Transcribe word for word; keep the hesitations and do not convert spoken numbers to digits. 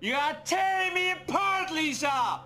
You are tearing me apart, Lisa!